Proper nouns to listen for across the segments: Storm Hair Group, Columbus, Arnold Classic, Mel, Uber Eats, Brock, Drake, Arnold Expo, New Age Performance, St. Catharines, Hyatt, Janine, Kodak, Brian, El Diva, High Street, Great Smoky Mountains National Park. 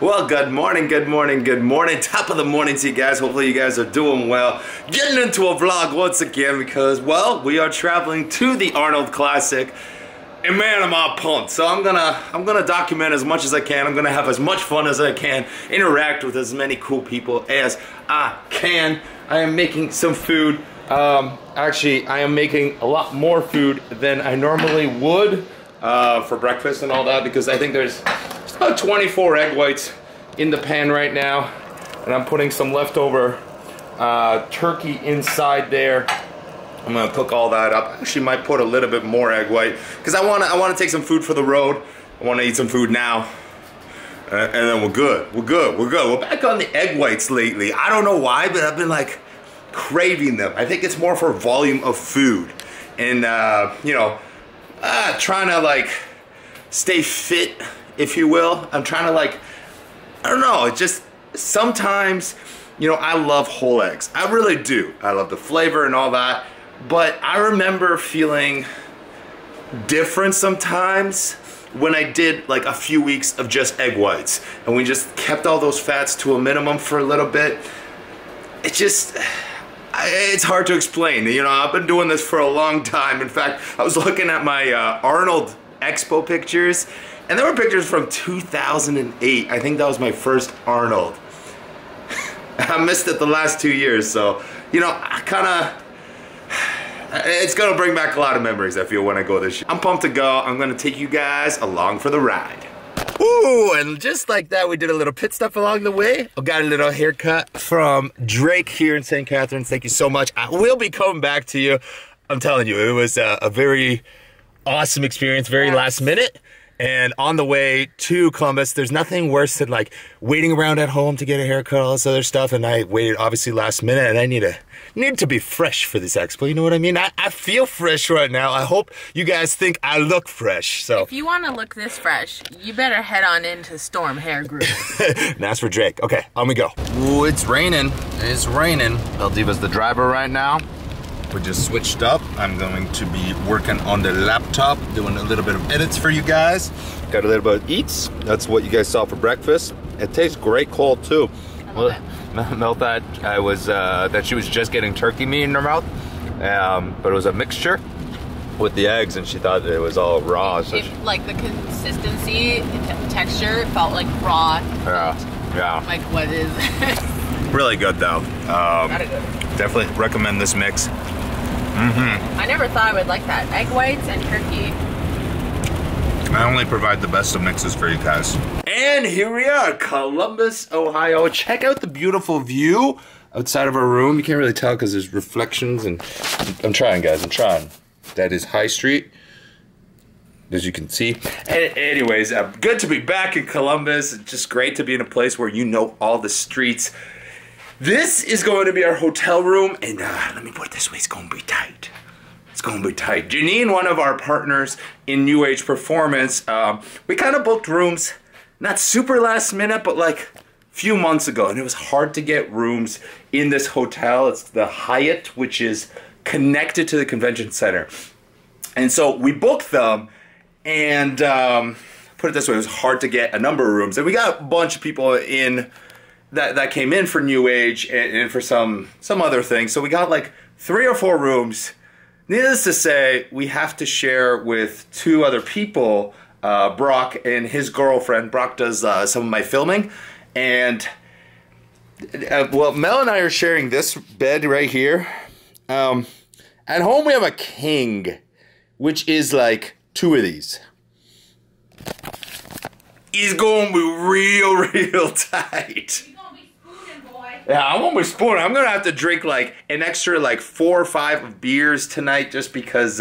Well, good morning, good morning, good morning. Top of the morning to you guys. Hopefully you guys are doing well. Getting into a vlog once again because, well, we are traveling to the Arnold Classic. And man, I'm all pumped. So I'm gonna document as much as I can. I'm gonna have as much fun as I can. Interact with as many cool people as I can. I am making some food. Actually, I am making a lot more food than I normally would for breakfast and all that because I think there's about 24 egg whites in the pan right now, and I'm putting some leftover turkey inside there. I'm gonna cook all that up. I actually might put a little bit more egg white because I wanna take some food for the road. I wanna eat some food now, and then we're good. We're good. We're good. We're back on the egg whites lately. I don't know why, but I've been like craving them. I think it's more for volume of food, and you know, trying to like stay fit, if you will. I'm trying to like, I don't know. It just sometimes, you know, I love whole eggs. I really do. I love the flavor and all that. But I remember feeling different sometimes when I did like a few weeks of just egg whites, and we just kept all those fats to a minimum for a little bit. It just, it's hard to explain. You know, I've been doing this for a long time. In fact, I was looking at my Arnold Expo pictures, and there were pictures from 2008. I think that was my first Arnold. I missed it the last 2 years, so, you know, I kind of, it's gonna bring back a lot of memories, I feel, when I go this year. I'm pumped to go. I'm gonna take you guys along for the ride. Ooh, and just like that, we did a little pit stop along the way. I got a little haircut from Drake here in St. Catharines. Thank you so much. I will be coming back to you. I'm telling you, it was a very awesome experience, very last minute. And on the way to Columbus, there's nothing worse than like waiting around at home to get a haircut, all this other stuff. And I waited obviously last minute, and I need to be fresh for this expo. You know what I mean? I feel fresh right now. I hope you guys think I look fresh. So if you want to look this fresh, you better head on into Storm Hair Group. That's for Drake. Okay, on we go. Ooh, it's raining. It's raining. El Diva's the driver right now. We just switched up. I'm going to be working on the laptop, doing a little bit of edits for you guys. Got a little bit of eats. That's what you guys saw for breakfast. It tastes great cold too. Well, Mel thought I was that she was just getting turkey meat in her mouth, but it was a mixture with the eggs, and she thought it was all raw. So it, like the consistency, the texture, it felt like raw. Yeah, yeah. Like what is this? Really good though. Definitely recommend this mix. Mm-hmm. I never thought I would like that. Egg whites and turkey. I only provide the best of mixes for you guys. And here we are, Columbus, Ohio. Check out the beautiful view outside of our room. You can't really tell because there's reflections, and I'm trying, guys, I'm trying. That is High Street, as you can see. Anyways, good to be back in Columbus. It's just great to be in a place where you know all the streets. This is going to be our hotel room, and let me put it this way, it's going to be tight. It's going to be tight. Janine, one of our partners in New Age Performance, we kind of booked rooms, not super last minute, but like a few months ago, and it was hard to get rooms in this hotel. It's the Hyatt, which is connected to the convention center. And so we booked them, and put it this way, it was hard to get a number of rooms, and we got a bunch of people in that came in for New Age and for some other things. So we got like 3 or 4 rooms. Needless to say, we have to share with 2 other people, Brock and his girlfriend. Brock does some of my filming. And, well, Mel and I are sharing this bed right here. At home we have a king, which is like 2 of these. It's gonna be real tight. Yeah, I won't be spooning. I'm gonna have to drink like an extra like 4 or 5 beers tonight just because,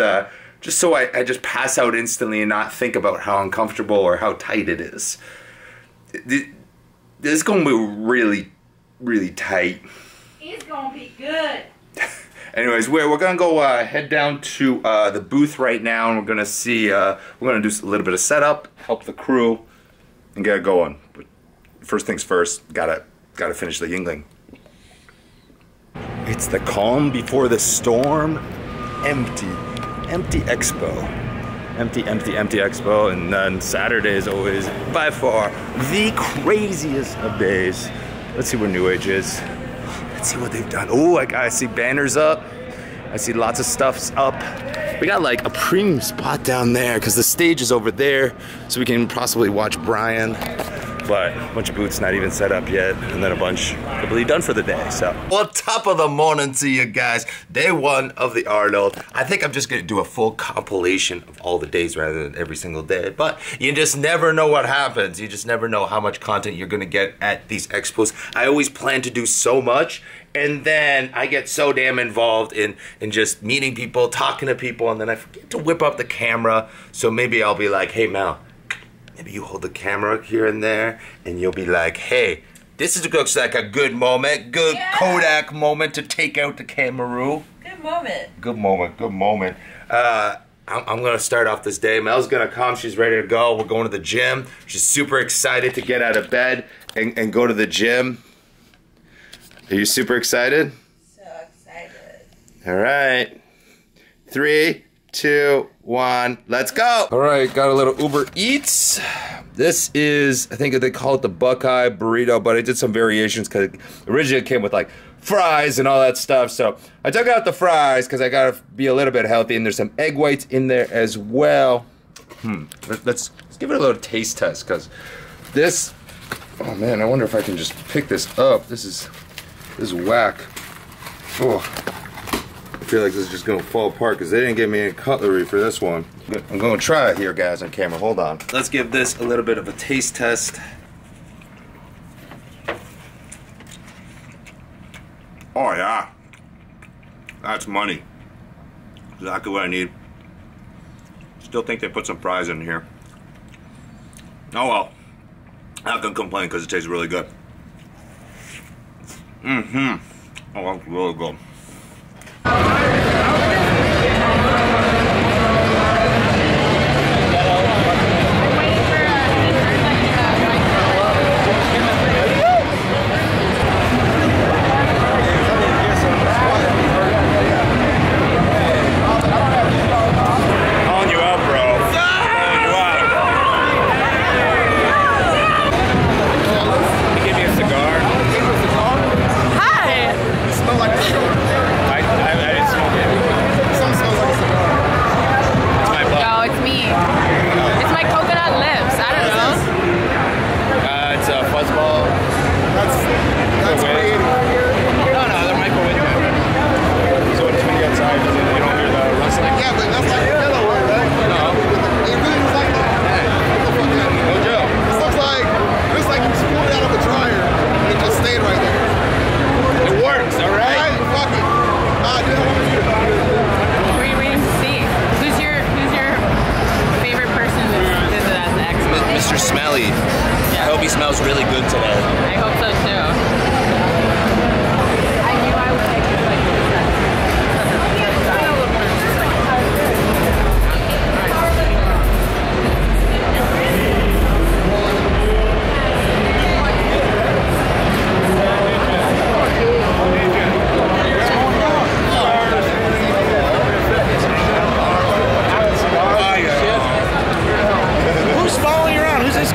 just so I just pass out instantly and not think about how uncomfortable or how tight it is. This is gonna be really tight. It's gonna be good. Anyways, we're gonna go head down to the booth right now, and we're gonna see. We're gonna do a little bit of setup, help the crew, and get it going. But first things first, gotta finish the Yingling. It's the calm before the storm. Empty expo. empty expo. And then Saturday is always by far the craziest of days. Let's see where New Age is. Let's see what they've done. Oh, I see banners up. I see lots of stuffs up. We got like a premium spot down there because the stage is over there, so we can possibly watch Brian. But a bunch of booths not even set up yet, and then a bunch completely done for the day, so. Well, top of the morning to you guys. Day one of the Arnold. I think I'm just gonna do a full compilation of all the days rather than every single day, but you just never know what happens. You just never know how much content you're gonna get at these expos. I always plan to do so much, and then I get so damn involved in just meeting people, talking to people, and then I forget to whip up the camera, so maybe I'll be like, hey, Mel, maybe you hold the camera here and there, and you'll be like, hey, this is looks like a good moment, good Kodak moment to take out the Cameroon. Good moment. Good moment, good moment. I'm gonna start off this day. Mel's gonna come, she's ready to go. We're going to the gym. She's super excited to get out of bed and go to the gym. Are you super excited? So excited. All right, 3, 2, 1, let's go. All right, got a little Uber Eats. This is, I think they call it the Buckeye burrito, but I did some variations because originally it came with like fries and all that stuff. So I took out the fries because I gotta be a little bit healthy, and there's some egg whites in there as well. Let's give it a little taste test because this, oh man, I wonder if I can just pick this up. This is whack. Oh. I feel like this is just gonna fall apart because they didn't give me any cutlery for this one. I'm gonna try it here, guys, on camera. Hold on. Let's give this a little bit of a taste test. Oh yeah, that's money. Exactly what I need. Still think they put some fries in here. Oh well, I can complain because it tastes really good. Mm-hmm. Oh, that's really good.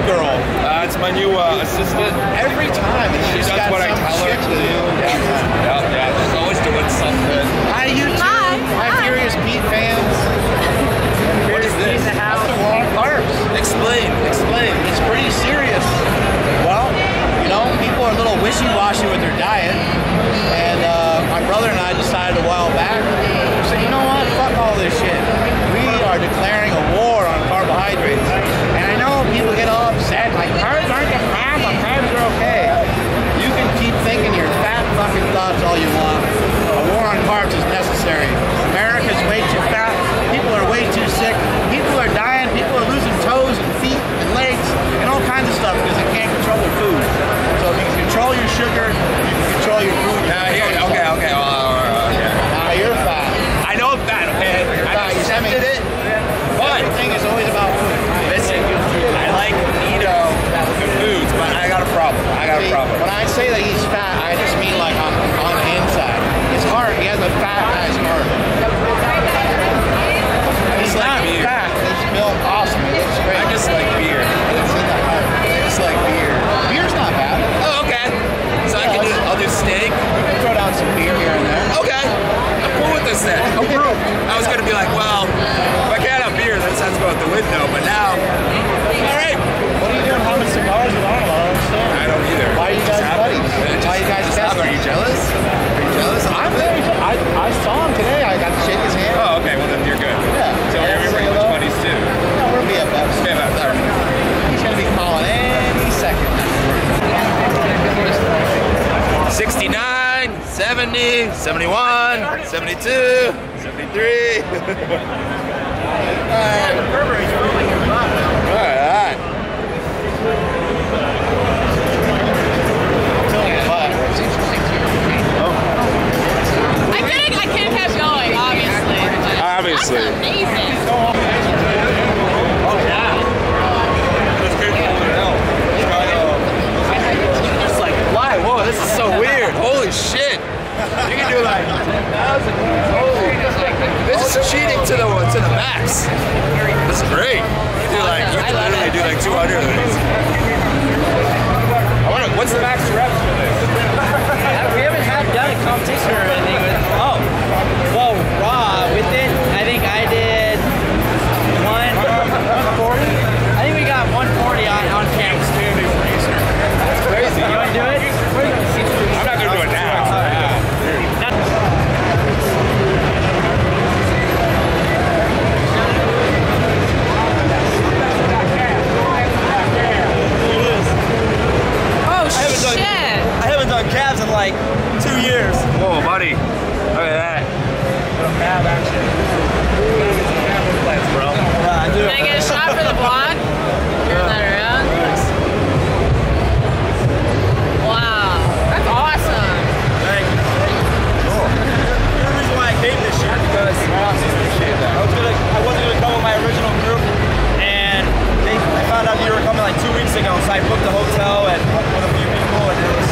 Girl, it's my new assistant. Every time, and she's good though, but now, all right. What are you doing humming cigars with Arnold? I don't understand. I don't either. Why are you guys buddies? Why are you guys together? Are you jealous? Are you jealous? I'm very jealous. I saw him today. I got to shake his hand. Oh, okay. Well, then you're good. Yeah. So yeah, we're pretty much buddies too. No, we're BFFs. BFFs. All right. He's going to be calling any second. 69, 70, 71, 72, 73. All right. I think I can't have going, obviously. Obviously. That's amazing. Oh, yeah. That's good. It's like, why? Whoa, this is so weird. Holy shit. You can do like 10,000. This is cheating to the max. This is great. You do like, you can literally do like 200 of these. I wonder, what's the max reps for this? We haven't had done a competition or anything with, oh, well, raw with it. I think I did 140. I think we got 140 on campus too. That's crazy. You want to do it? I'm not going to do it now. Done calves in like 2 years. Whoa, buddy! Look at that. Calf action. Calf implants, bro. I do. Can I get a shot for the blog? Turn that around. Wow, that's awesome. Thank you. Cool. The reason why I came this year because I wasn't gonna come with my original group, and I found out you were coming like 2 weeks ago, so I booked a hotel and with a few people, and it was.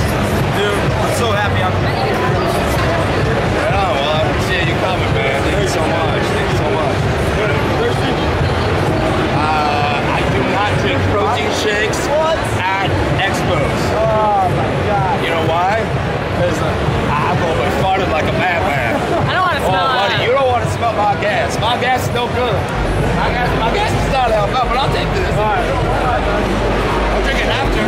Dude, I'm so happy I'm here. Yeah, well, I appreciate you coming, man. Thank you so much. Thank you so much. I do not take protein shakes at Expos. Oh, my God. You know why? Because I've always farted like a madman. I don't want to smell it. You don't want to smell my gas. My gas is no good. My gas is not helping out, but I'll take this. All right. I'll drink it after.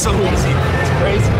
So easy. It's crazy.